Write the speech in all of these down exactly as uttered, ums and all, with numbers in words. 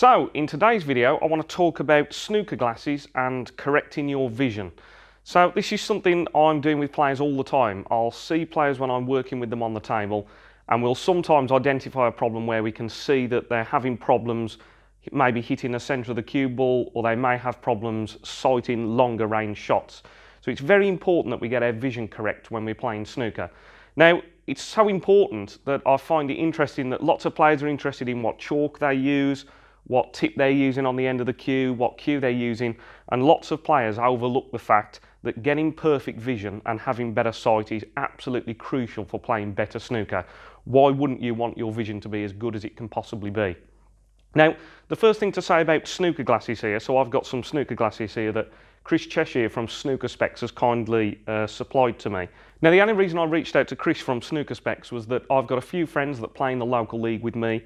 So in today's video I want to talk about snooker glasses and correcting your vision. So this is something I'm doing with players all the time. I'll see players when I'm working with them on the table, and we'll sometimes identify a problem where we can see that they're having problems maybe hitting the centre of the cue ball, or they may have problems sighting longer range shots. So it's very important that we get our vision correct when we're playing snooker. Now, it's so important that I find it interesting that lots of players are interested in what chalk they use, what tip they're using on the end of the cue, what cue they're using, and lots of players overlook the fact that getting perfect vision and having better sight is absolutely crucial for playing better snooker. Why wouldn't you want your vision to be as good as it can possibly be? Now, the first thing to say about snooker glasses here, so I've got some snooker glasses here that Chris Cheshire from Snooker Specs has kindly uh, supplied to me. Now, the only reason I reached out to Chris from Snooker Specs was that I've got a few friends that play in the local league with me,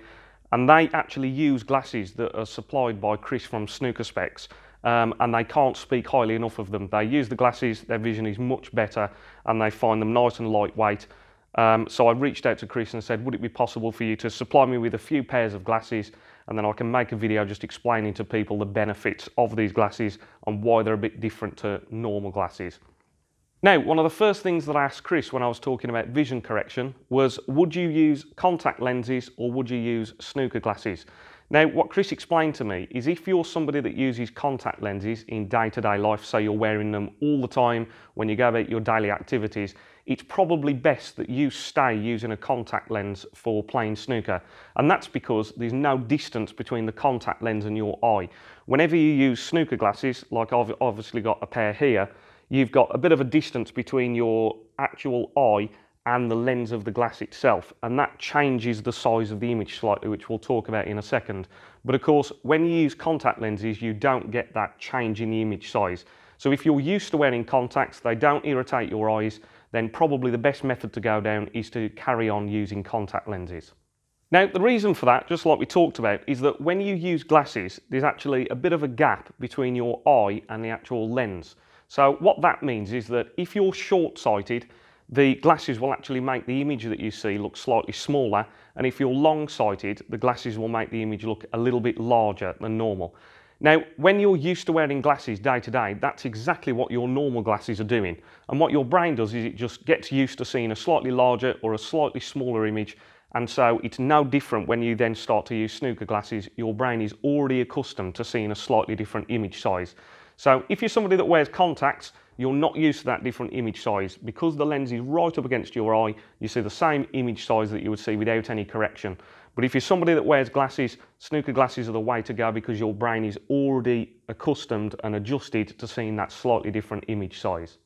and they actually use glasses that are supplied by Chris from Snooker Specs, um, and they can't speak highly enough of them. They use the glasses, their vision is much better, and they find them nice and lightweight. Um, so I reached out to Chris and said, would it be possible for you to supply me with a few pairs of glasses, and then I can make a video just explaining to people the benefits of these glasses and why they're a bit different to normal glasses. Now, one of the first things that I asked Chris when I was talking about vision correction was, would you use contact lenses or would you use snooker glasses? Now, what Chris explained to me is if you're somebody that uses contact lenses in day-to-day life, so you're wearing them all the time when you go about your daily activities, it's probably best that you stay using a contact lens for playing snooker. And that's because there's no distance between the contact lens and your eye. Whenever you use snooker glasses, like I've obviously got a pair here, you've got a bit of a distance between your actual eye and the lens of the glass itself, and that changes the size of the image slightly, which we'll talk about in a second. But of course, when you use contact lenses, you don't get that change in the image size. So if you're used to wearing contacts, they don't irritate your eyes, then probably the best method to go down is to carry on using contact lenses. Now, the reason for that, just like we talked about, is that when you use glasses, there's actually a bit of a gap between your eye and the actual lens. So what that means is that if you're short-sighted, the glasses will actually make the image that you see look slightly smaller, and if you're long-sighted, the glasses will make the image look a little bit larger than normal. Now, when you're used to wearing glasses day to day, that's exactly what your normal glasses are doing. And what your brain does is it just gets used to seeing a slightly larger or a slightly smaller image, and so it's no different when you then start to use snooker glasses. Your brain is already accustomed to seeing a slightly different image size. So if you're somebody that wears contacts, you're not used to that different image size. Because the lens is right up against your eye, you see the same image size that you would see without any correction. But if you're somebody that wears glasses, snooker glasses are the way to go because your brain is already accustomed and adjusted to seeing that slightly different image size.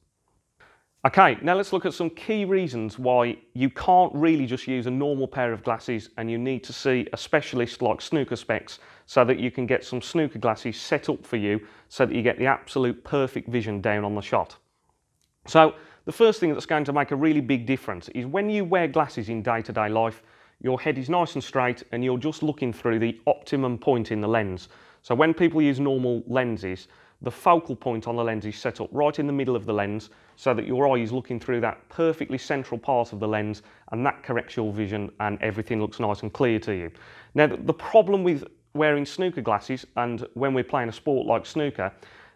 Okay, now let's look at some key reasons why you can't really just use a normal pair of glasses and you need to see a specialist like Snooker Specs so that you can get some snooker glasses set up for you so that you get the absolute perfect vision down on the shot. So the first thing that's going to make a really big difference is when you wear glasses in day-to-day life, your head is nice and straight and you're just looking through the optimum point in the lens. So when people use normal lenses, the focal point on the lens is set up right in the middle of the lens so that your eye is looking through that perfectly central part of the lens, and that corrects your vision and everything looks nice and clear to you. Now, the problem with wearing snooker glasses and when we're playing a sport like snooker,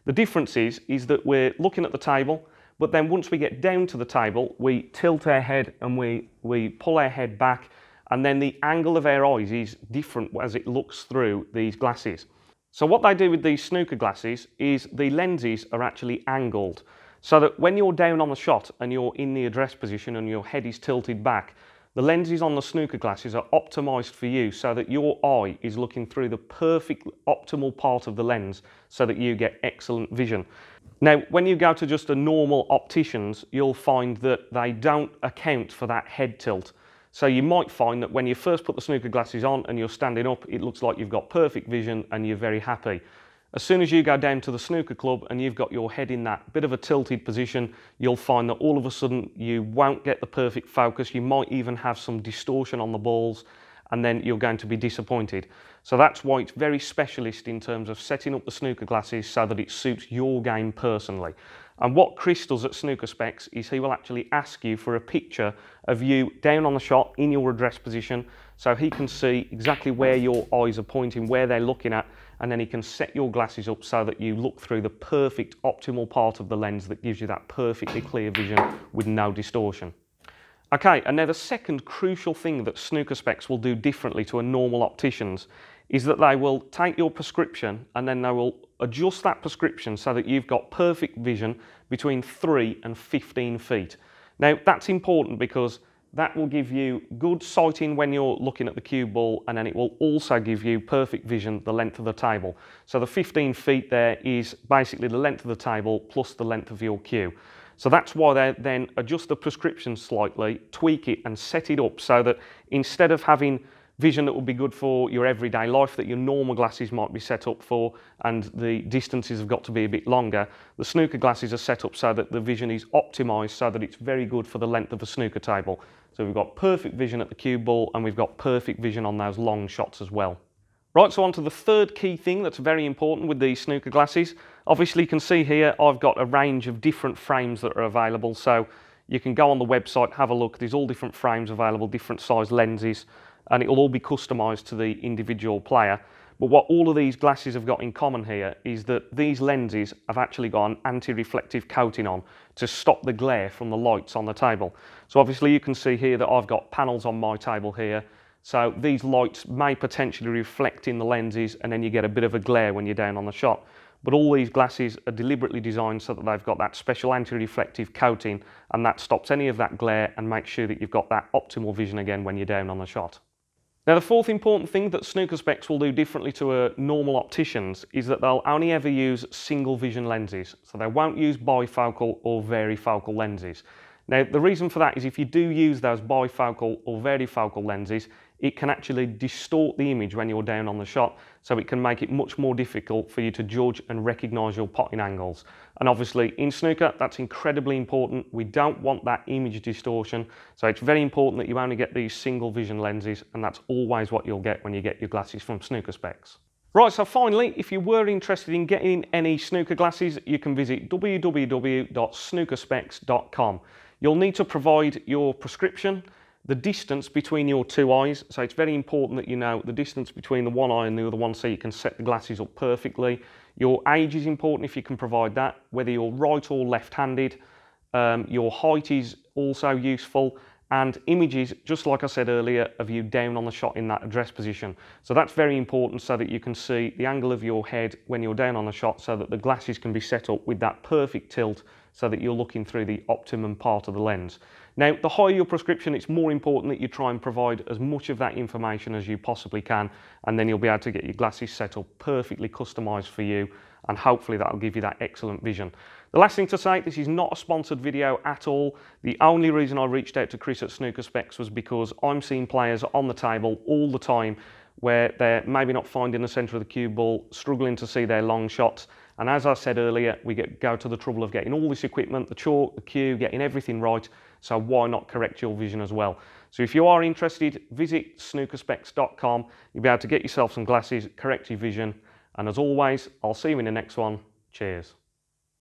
the difference is, is that we're looking at the table, but then once we get down to the table, we tilt our head and we, we pull our head back, and then the angle of our eyes is different as it looks through these glasses. So what they do with these snooker glasses is the lenses are actually angled so that when you're down on the shot and you're in the address position and your head is tilted back, the lenses on the snooker glasses are optimized for you so that your eye is looking through the perfect optimal part of the lens so that you get excellent vision. Now, when you go to just a normal optician's, you'll find that they don't account for that head tilt. So you might find that when you first put the snooker glasses on and you're standing up, it looks like you've got perfect vision and you're very happy. As soon as you go down to the snooker club and you've got your head in that bit of a tilted position, you'll find that all of a sudden you won't get the perfect focus. You might even have some distortion on the balls, and then you're going to be disappointed. So that's why it's very specialist in terms of setting up the snooker glasses so that it suits your game personally. And what Chris does at Snooker Specs is he will actually ask you for a picture of you down on the shot in your address position so he can see exactly where your eyes are pointing, where they're looking at, and then he can set your glasses up so that you look through the perfect optimal part of the lens that gives you that perfectly clear vision with no distortion. Okay, and now the second crucial thing that Snooker Specs will do differently to a normal optician's is that they will take your prescription and then they will adjust that prescription so that you've got perfect vision between three and fifteen feet. Now that's important because that will give you good sighting when you're looking at the cue ball, and then it will also give you perfect vision the length of the table. So the fifteen feet there is basically the length of the table plus the length of your cue. So that's why they then adjust the prescription slightly, tweak it and set it up so that instead of having vision that would be good for your everyday life that your normal glasses might be set up for, and the distances have got to be a bit longer, the snooker glasses are set up so that the vision is optimised so that it's very good for the length of a snooker table. So we've got perfect vision at the cue ball and we've got perfect vision on those long shots as well. Right, so on to the third key thing that's very important with these snooker glasses. Obviously you can see here I've got a range of different frames that are available, so you can go on the website, have a look, there's all different frames available, different size lenses, and it'll all be customised to the individual player. But what all of these glasses have got in common here is that these lenses have actually got an anti-reflective coating on to stop the glare from the lights on the table. So obviously you can see here that I've got panels on my table here, so these lights may potentially reflect in the lenses and then you get a bit of a glare when you're down on the shot. But all these glasses are deliberately designed so that they've got that special anti-reflective coating, and that stops any of that glare and makes sure that you've got that optimal vision again when you're down on the shot. Now the fourth important thing that Snooker Specs will do differently to a normal opticians is that they'll only ever use single vision lenses, so they won't use bifocal or varifocal lenses. Now the reason for that is if you do use those bifocal or varifocal lenses, it can actually distort the image when you're down on the shot, so it can make it much more difficult for you to judge and recognise your potting angles. And obviously in snooker that's incredibly important, we don't want that image distortion, so it's very important that you only get these single vision lenses, and that's always what you'll get when you get your glasses from Snooker Specs. Right, so finally, if you were interested in getting any snooker glasses, you can visit w w w dot snooker specs dot com. You'll need to provide your prescription, the distance between your two eyes, so it's very important that you know the distance between the one eye and the other one so you can set the glasses up perfectly. Your age is important if you can provide that, whether you're right or left-handed. Um, your height is also useful, and images, just like I said earlier, of you down on the shot in that address position. So that's very important so that you can see the angle of your head when you're down on the shot so that the glasses can be set up with that perfect tilt so that you're looking through the optimum part of the lens. Now, the higher your prescription, it's more important that you try and provide as much of that information as you possibly can, and then you'll be able to get your glasses set up perfectly customised for you, and hopefully that'll give you that excellent vision. The last thing to say, this is not a sponsored video at all. The only reason I reached out to Chris at Snooker Specs was because I'm seeing players on the table all the time where they're maybe not finding the centre of the cue ball, struggling to see their long shots. And as I said earlier, we get, go to the trouble of getting all this equipment, the chalk, the cue, getting everything right, so why not correct your vision as well? So if you are interested, visit snooker specs dot com. You'll be able to get yourself some glasses, correct your vision, and as always, I'll see you in the next one. Cheers.